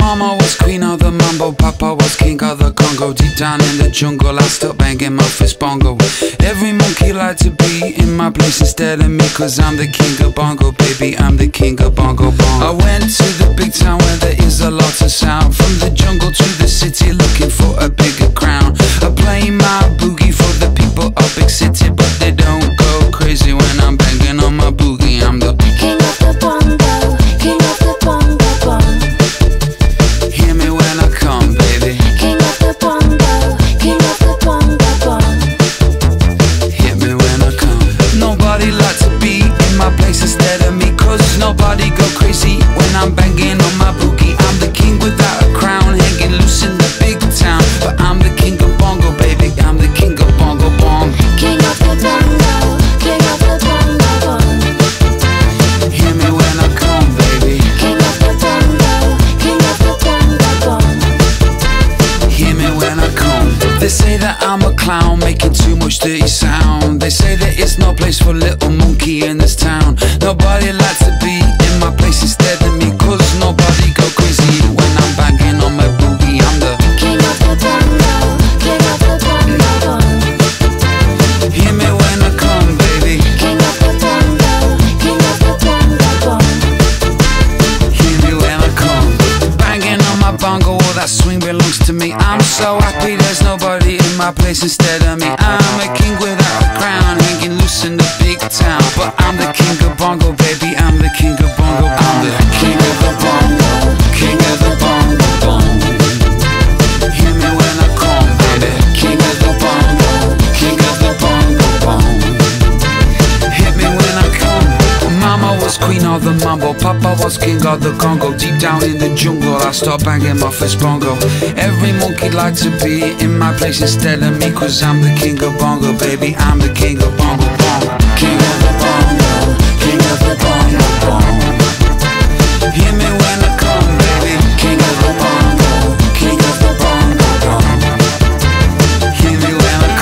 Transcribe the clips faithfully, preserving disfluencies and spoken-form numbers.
Mama was queen of the mambo, papa was king of the Congo. Deep down in the jungle, I still banging my fist bongo. Every monkey like to be in my place instead of me, cause I'm the king of bongo, baby, I'm the king of bongo bongo. I went to the big town where there is a lot of sound. From the jungle to the city looking for a bigger crown. I play my boogie for the people of big city, but they don't go crazy when I'm banging on my boogie. I'm the king of the bongo, king of the bongo bongo. Instead of me, cause nobody go crazy when I'm banging on my boogie. I'm the king without a crown, hanging loose in the big town. But I'm the king of bongo, baby, I'm the king of bongo bong. King of the bongo, king of the bongo bong. Hear me when I come, baby. King of the bongo, king of the bongo bong. Hear me when I come. They say that I'm a clown, making too much dirty sound. They say that it's no place for little monkey in this town. Nobody likes to be in my place instead of me, cause nobody go crazy when I'm banging on my boogie. I'm the king of the bongo, king of the bongo bong. Hear me when I come, baby. King of the bongo, king of the bongo bong. Hear me when I come. Banging on my bongo, all that swing belongs to me. I'm so happy there's nobody in my place instead of me. I'm a king without a crown, hanging loose in the big town. But I'm the king of bongo, baby, I'm the king of bongo. I'm the king of the bongo, king of the bongo bong. Hear me when I come, baby. King of the bongo, king of the bongo bong. Hit me when I come. Mama was queen of the mambo, papa was king of the Congo. Deep down in the jungle, I start banging my fist bongo. Every monkey like to be in my place instead of me, cause I'm the king of bongo, baby, I'm the king of bongo bong. King of the bongo, king of the bongo bong. Hear me when I come, baby. King of the bongo, king of the bongo bong. Hear me when I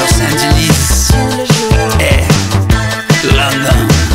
Los Angeles, eh, London.